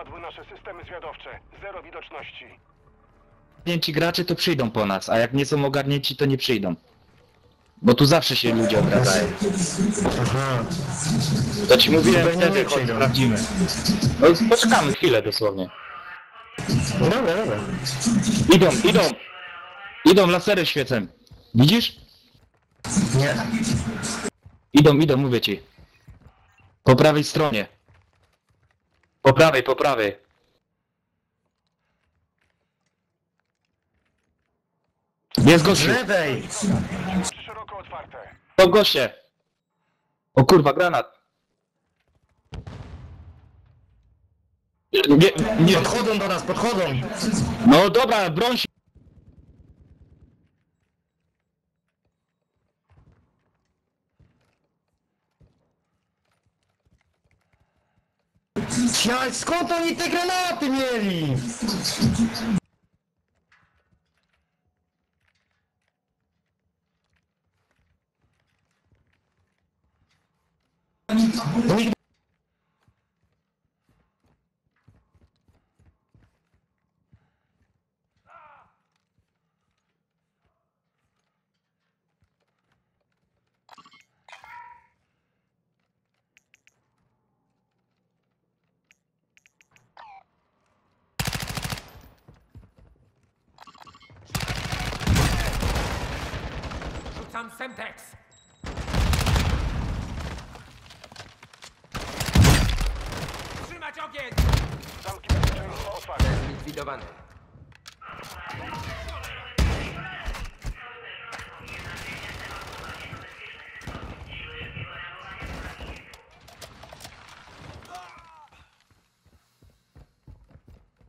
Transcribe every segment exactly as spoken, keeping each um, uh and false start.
Spadły nasze systemy zwiadowcze. Zero widoczności. Ogarnięci gracze to przyjdą po nas, a jak nie są ogarnięci, to nie przyjdą. Bo tu zawsze się ludzie obracają. Aha. To ci mówiłem, wtedy chodź, sprawdzimy. No poczekamy chwilę dosłownie. Dobra, dobra. Idą, idą. Idą, lasery świecą. Widzisz? Nie. Idą, idą, mówię ci. Po prawej stronie. Po prawej, po prawej. Jest gościu. Lewej. Szeroko otwarte. Po goście. O kurwa, granat. Nie, nie. Podchodzą do nas, podchodzą. No dobra, broń się. Ja, skąd oni te granaty mieli? Rzucam Semtex. Trzymać ogień! Zamki bezpieczeństwa otwarte. Zlikwidowany.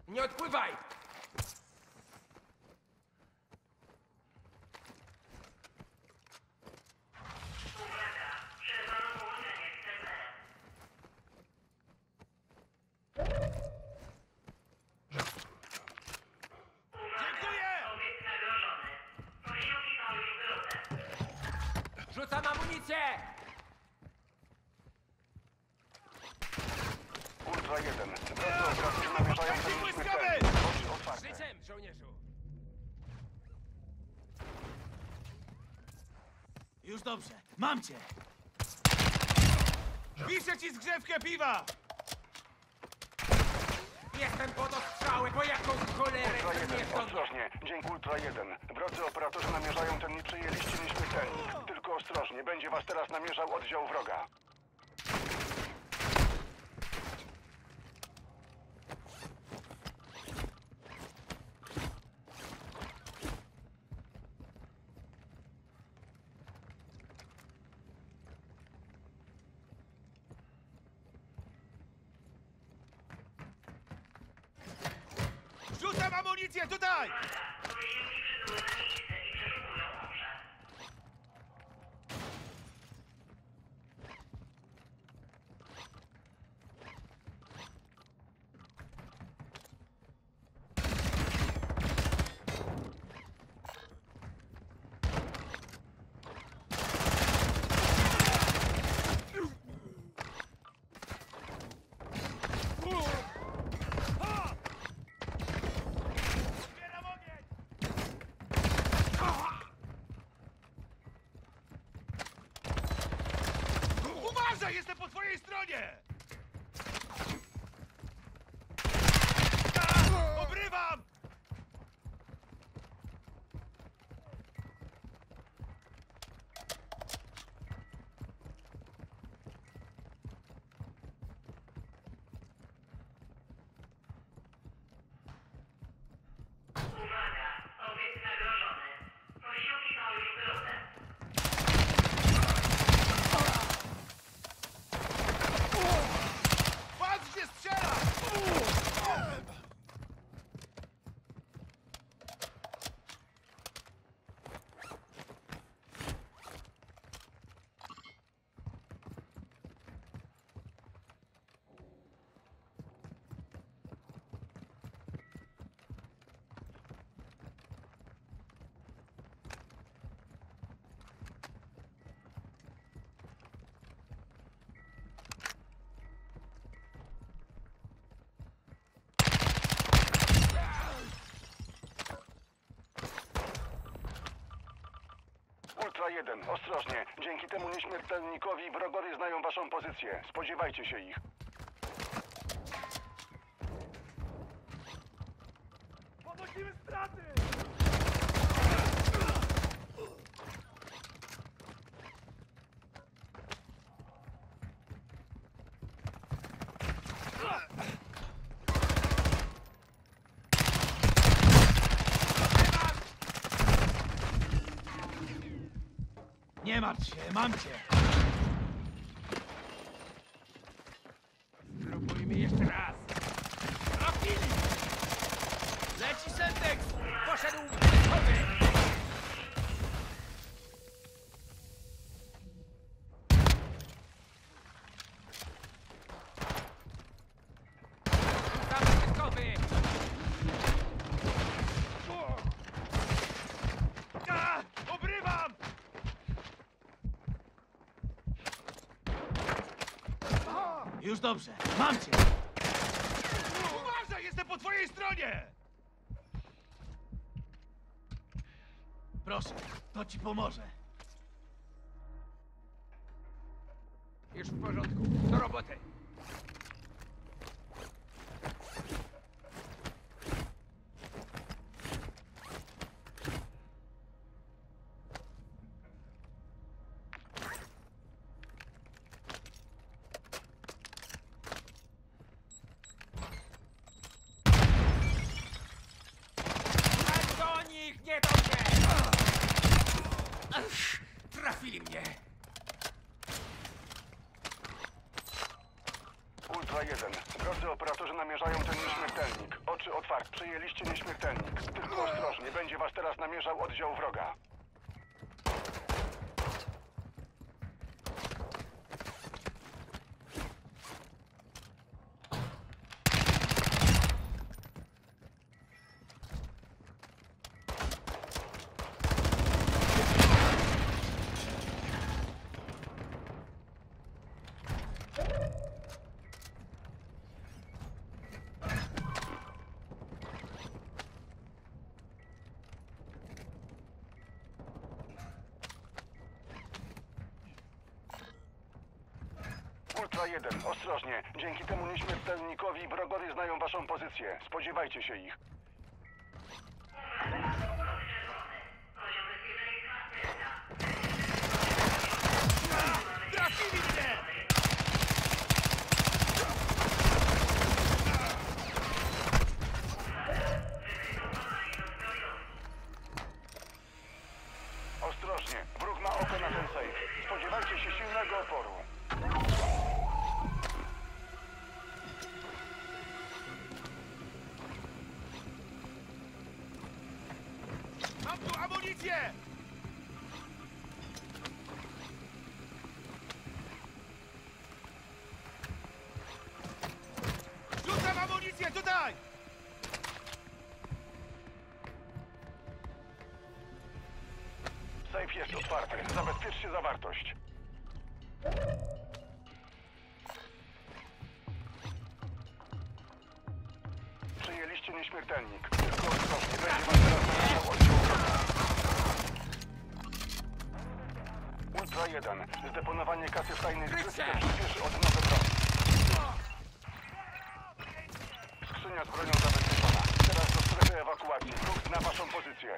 Nie odpływaj! Rzucam amunicję! Ultra jeden. Życiem, żołnierzu! Już dobrze, mam cię! Wiszę ci zgrzewkę piwa! Jestem pod ostrzały, bo jaką cholerę jest to... Ostrożnie, dzięki Ultra jeden. Drodzy operatorzy namierzają ten nieprzyjęliście nieśmiertelnik. Tylko ostrożnie, będzie was teraz namierzał oddział wroga. Rzucam amunicję tutaj! Jestem po twojej stronie! A, obrywam! Oh! Ultra jeden. Ostrożnie. Dzięki temu nieśmiertelnikowi wrogowie znają waszą pozycję. Spodziewajcie się ich. Ponosimy straty! Nie martw się, mam cię! Spróbujmy jeszcze raz! Trafili! Leci Sentex! Poszedł w wyschodzie! Już dobrze, mam cię! Uważaj, jestem po twojej stronie! Proszę, to ci pomoże. Już w porządku, do roboty! Trafili mnie! Ultra jeden. Drodzy operatorzy namierzają ten nieśmiertelnik. Oczy otwarte. Przyjęliście nieśmiertelnik. Tylko ostrożnie. Będzie was teraz namierzał oddział wroga. Ultra jeden. Ostrożnie. Dzięki temu nieśmiertelnikowi wrogowie znają waszą pozycję. Spodziewajcie się ich. Trafili mnie! Ostrożnie. Wróg ma oko na ten sejf. Spodziewajcie się silnego oporu. Mam tu amunicję! Rzucam amunicję tutaj! Sejf jest otwarty. Zabezpieczcie zawartość. Przyjęliście nieśmiertelnik. Tylko ostrożnie, będzie was teraz namierzał oddział wroga. Ultra jeden. Zdeponowanie kasy w tajnej skrytce przyspieszy odnowę broni. Skrzynia z bronią zabezpieczona. Teraz do strefy ewakuacji. Wróg na waszą pozycję.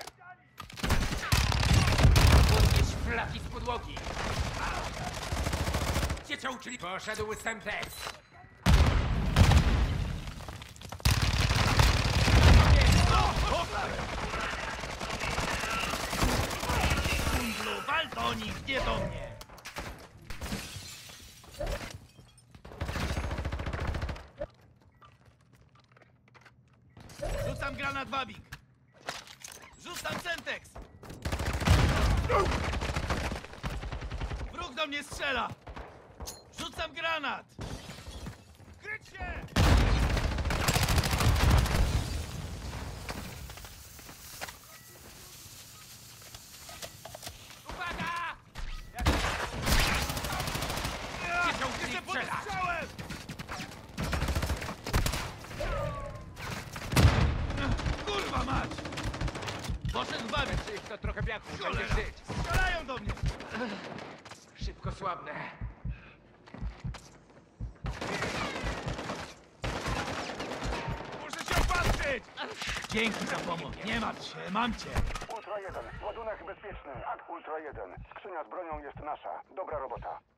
Podnieś flaki z podłogi. Cię uczyli. Poszedł Sentex. Wal do nich, nie do mnie! Rzucam granat Wabik! Rzucam Sentex! Wróg do mnie strzela! Rzucam granat! Kryć się! Kurwa mać! Poszedł bawić się! tych, to trochę biaków będzie żyć. Strzelają do mnie! Szybko słabnę. Muszę się opatrzyć! Dzięki za pomoc. Nie martw się, mam cię. Ultra jeden, ładunek bezpieczny. Akt Ultra jeden. Skrzynia z bronią jest nasza. Dobra robota.